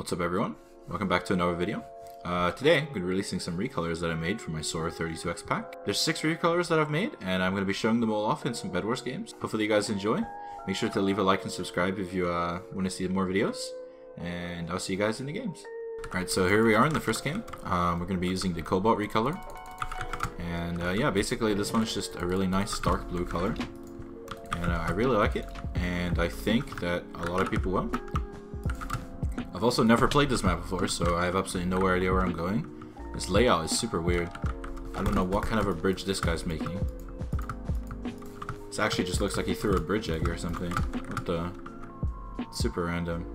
What's up everyone, welcome back to another video. Today I'm going to be releasing some recolors that I made for my Sora 32x pack. There's 6 recolors that I've made and I'm going to be showing them all off in some Bedwars games. Hopefully you guys enjoy. Make sure to leave a like and subscribe if you want to see more videos, and I'll see you guys in the games. Alright, so here we are in the first game. We're going to be using the cobalt recolor, and yeah, basically this one's just a really nice dark blue color, and I really like it, and I think that a lot of people will. I've also never played this map before, so I have absolutely no idea where I'm going. This layout is super weird. I don't know what kind of a bridge this guy's making. This actually just looks like he threw a bridge egg or something. What the? Super random.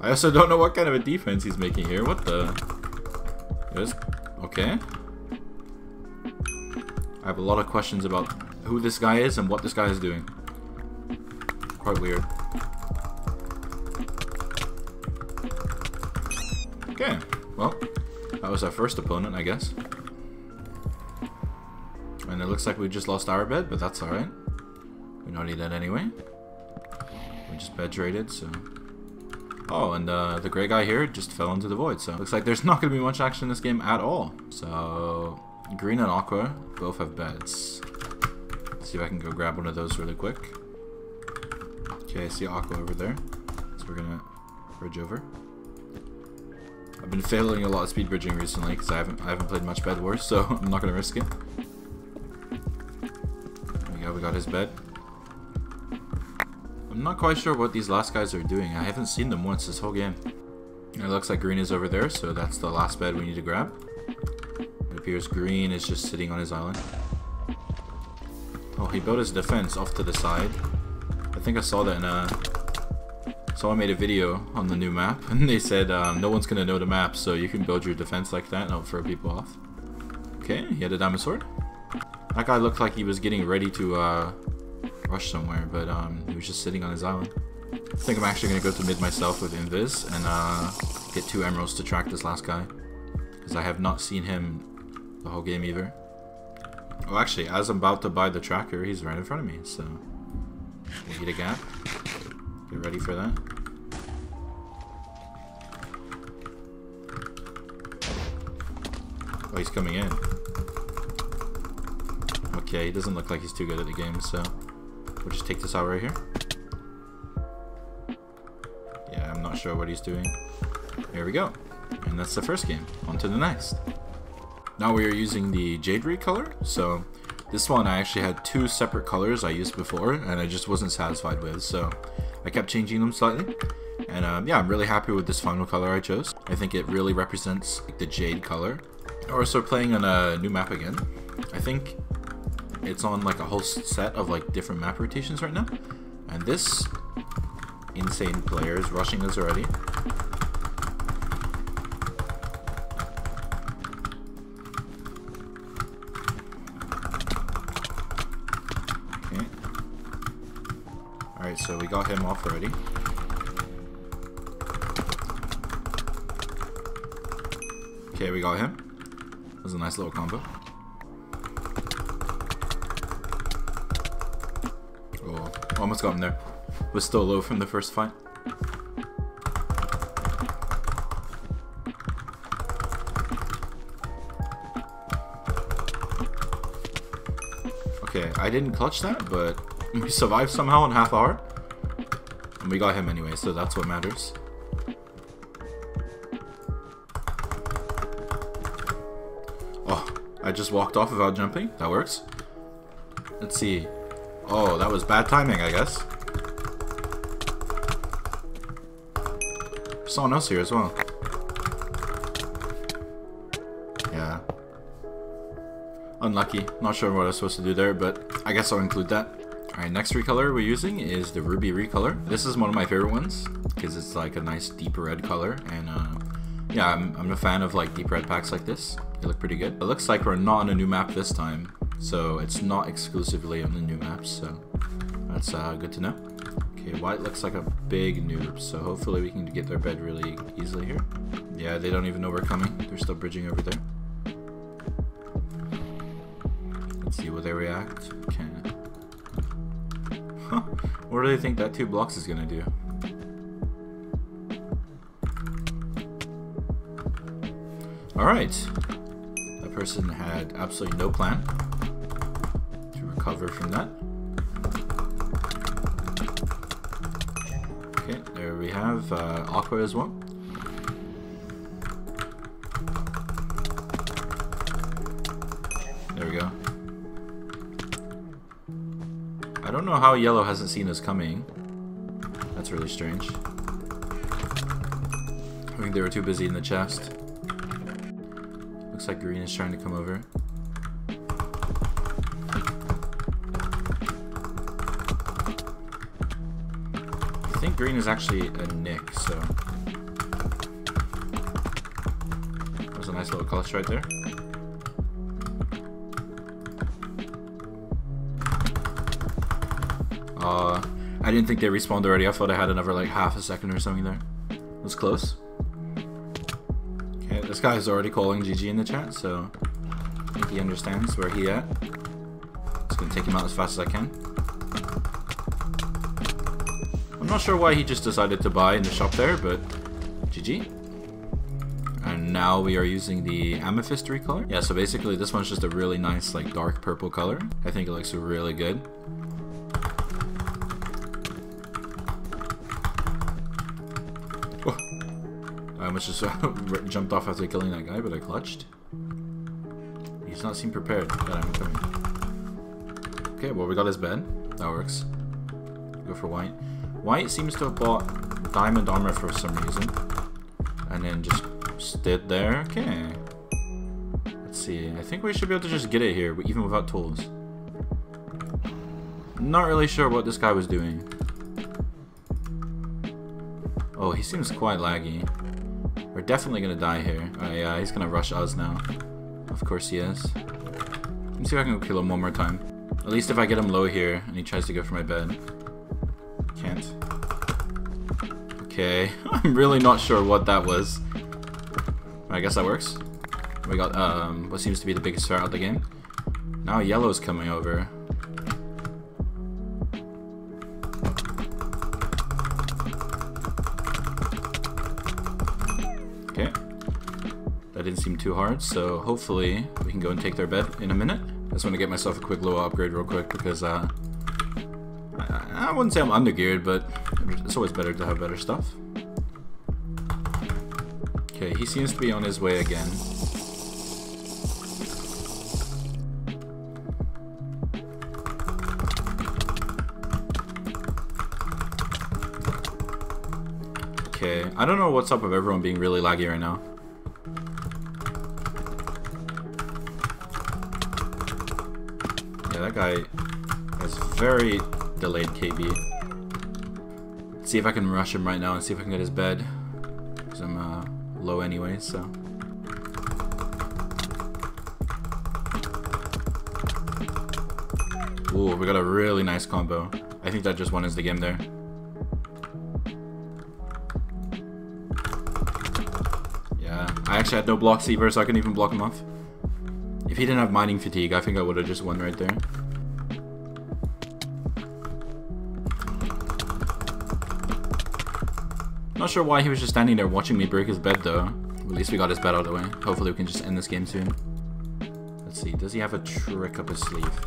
I also don't know what kind of a defense he's making here. What the? This? Okay. I have a lot of questions about who this guy is and what this guy is doing. Quite weird. Okay, well, that was our first opponent, I guess. And it looks like we just lost our bed, but that's alright. We don't need that anyway. We just bed traded, so... Oh, and the grey guy here just fell into the void, so... Looks like there's not going to be much action in this game at all. So, green and aqua both have beds. Let's see if I can go grab one of those really quick. Okay, I see aqua over there. So we're going to bridge over. I've been failing a lot of speed bridging recently because I haven't played much Bedwars, so I'm not gonna risk it. There we go, we got his bed. I'm not quite sure what these last guys are doing. I haven't seen them once this whole game. It looks like green is over there, so that's the last bed we need to grab. It appears green is just sitting on his island. Oh, he built his defense off to the side. I think I saw that in a... So I made a video on the new map, and they said no one's gonna know the map, so you can build your defense like that and don't throw people off. Okay, he had a diamond sword. That guy looked like he was getting ready to rush somewhere, but he was just sitting on his island. I think I'm actually gonna go to mid myself with Invis and get 2 emeralds to track this last guy, because I have not seen him the whole game either. Oh, actually, as I'm about to buy the tracker, he's right in front of me, so we'll hit a gap. Get ready for that. Oh, he's coming in. Okay, he doesn't look like he's too good at the game, so we'll just take this out right here. Yeah, I'm not sure what he's doing. Here we go. And that's the first game. On to the next. Now we are using the jade recolor, so this one I actually had 2 separate colors I used before, and I just wasn't satisfied with, so I kept changing them slightly. And yeah, I'm really happy with this final color I chose. I think it really represents the jade color. Or so playing on a new map again. I think it's on like a whole set of like different map rotations right now. And this insane player is rushing us already. So we got him off already. Okay, we got him. That was a nice little combo. Oh, almost got him there. Was still low from the first fight. Okay, I didn't clutch that, but we survived somehow in half hour. And we got him anyway, so that's what matters. Oh, I just walked off without jumping. That works. Let's see. Oh, that was bad timing, I guess. There's someone else here as well. Yeah. Unlucky. Not sure what I was supposed to do there, but I guess I'll include that. Alright, next recolor we're using is the ruby recolor. This is one of my favorite ones because it's like a nice deep red color, and yeah, I'm a fan of like deep red packs like this. They look pretty good. It looks like we're not on a new map this time, so it's not exclusively on the new maps, so that's good to know. Okay, white looks like a big noob, so hopefully we can get their bed really easily here. Yeah, they don't even know we're coming. They're still bridging over there. Let's see will they react. Okay. What do they think that 2 blocks is gonna do? Alright. That person had absolutely no plan to recover from that. Okay, there we have Aqua as well. There we go. I don't know how yellow hasn't seen us coming. That's really strange. I think they were too busy in the chest. Looks like green is trying to come over. I think green is actually a Nick, so... That was a nice little clutch right there. I didn't think they respawned already. I thought I had another like half a second or something there. It was close. Okay, this guy is already calling GG in the chat, so I think he understands where he at. Just gonna take him out as fast as I can. I'm not sure why he just decided to buy in the shop there, but GG. And now we are using the amethyst recolor. Yeah, so basically this one's just a really nice like dark purple color. I think it looks really good. I almost just jumped off after killing that guy, but I clutched. He does not seem prepared that I'm coming. Okay, well we got his bed. That works. Go for white. White seems to have bought diamond armor for some reason. And then just stood there. Okay. Let's see. I think we should be able to just get it here, even without tools. I'm not really sure what this guy was doing. Oh, he seems quite laggy. We're definitely gonna die here. Oh yeah, he's gonna rush us now. Of course he is. Let me see if I can kill him one more time. At least if I get him low here and he tries to go for my bed. Can't. Okay, I'm really not sure what that was. I guess that works. We got what seems to be the biggest threat of the game. Now yellow's coming over. That didn't seem too hard, so hopefully we can go and take their bed in a minute. I just want to get myself a quick low upgrade real quick because I wouldn't say I'm undergeared, but it's always better to have better stuff. Okay, he seems to be on his way again. Okay, I don't know what's up with everyone being really laggy right now. That guy has very delayed KB. Let's see if I can rush him right now and see if I can get his bed. Because I'm low anyway, so. Ooh, we got a really nice combo. I think that just won us the game there. Yeah, I actually had no block Seaver, so I couldn't even block him off. If he didn't have mining fatigue, I think I would have just won right there. Not sure why he was just standing there watching me break his bed though. At least we got his bed out of the way. Hopefully we can just end this game soon. Let's see, does he have a trick up his sleeve?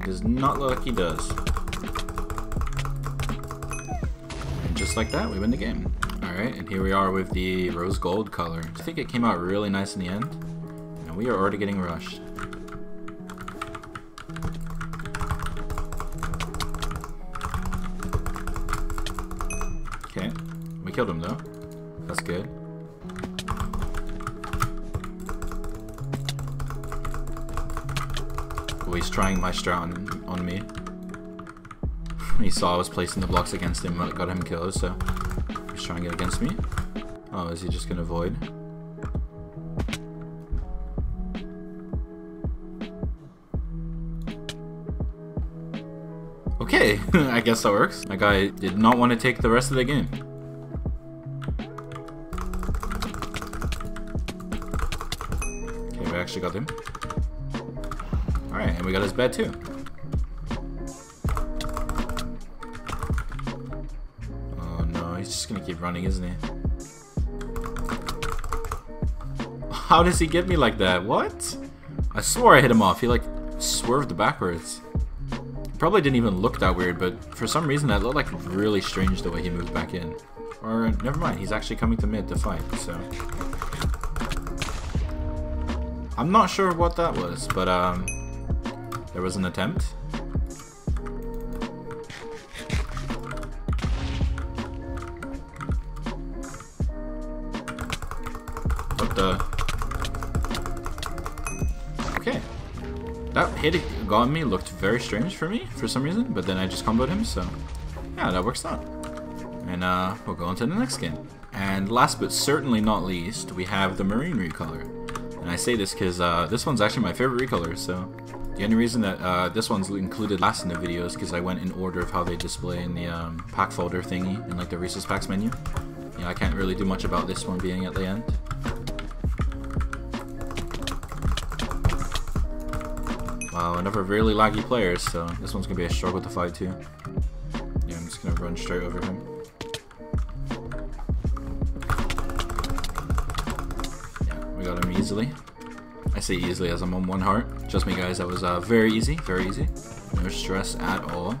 It does not look like he does. And just like that, we win the game. Alright, and here we are with the rose gold color. I think it came out really nice in the end, and we are already getting rushed. Okay, we killed him though. That's good. Oh, he's trying my strat on me. He saw I was placing the blocks against him, got him killed, so... trying it against me. Oh, is he just gonna void? Okay, I guess that works. That guy did not want to take the rest of the game. Okay, we actually got him. Alright, and we got his bed too. he's just gonna keep running, isn't he? How does he get me like that? What? I swore I hit him off. He like swerved backwards. Probably didn't even look that weird, but for some reason that looked like really strange the way he moved back in. Or never mind, he's actually coming to mid to fight, so I'm not sure what that was, but there was an attempt. What the? Okay, that hit got me, looked very strange for me for some reason, but then I just comboed him, so yeah, that works out. And we'll go on to the next skin. And last but certainly not least, we have the marine recolor. And I say this because this one's actually my favorite recolor, so the only reason that this one's included last in the video is because I went in order of how they display in the pack folder thingy in like the resource packs menu. Yeah, I can't really do much about this one being at the end. Wow, another really laggy player, so this one's gonna be a struggle to fight too. Yeah, I'm just gonna run straight over him. Got him easily. I say easily as I'm on one heart. Trust me guys, that was very easy, very easy. No stress at all.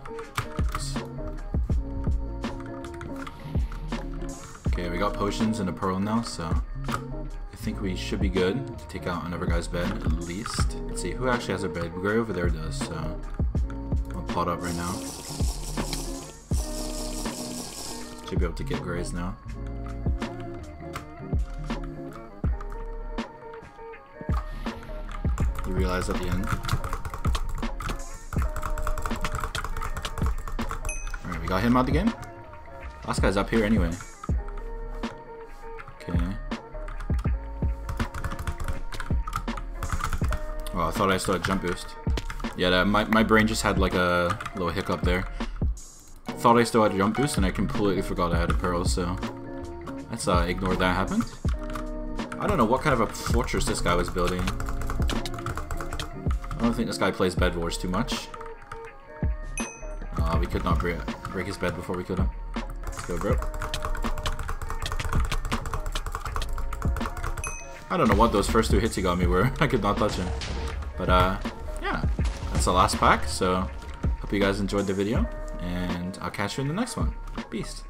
Okay, we got potions and a pearl now, so I think we should be good to take out another guy's bed at least. Let's see who actually has a bed. Gray over there does, so I'll pot up right now. Should be able to get Gray's now. You realize at the end. Alright, we got him out the game. Last guy's up here anyway. Okay. Oh, I thought I saw a jump boost. Yeah, that, my brain just had like a little hiccup there. Thought I still had a jump boost and I completely forgot I had a pearl, so let's ignore that happened. I don't know what kind of a fortress this guy was building. I don't think this guy plays Bedwars too much. We could not break his bed before we killed him. Let's go, bro. I don't know what those first two hits he got me were. I could not touch him. But yeah, that's the last pack. So hope you guys enjoyed the video, and I'll catch you in the next one. Peace.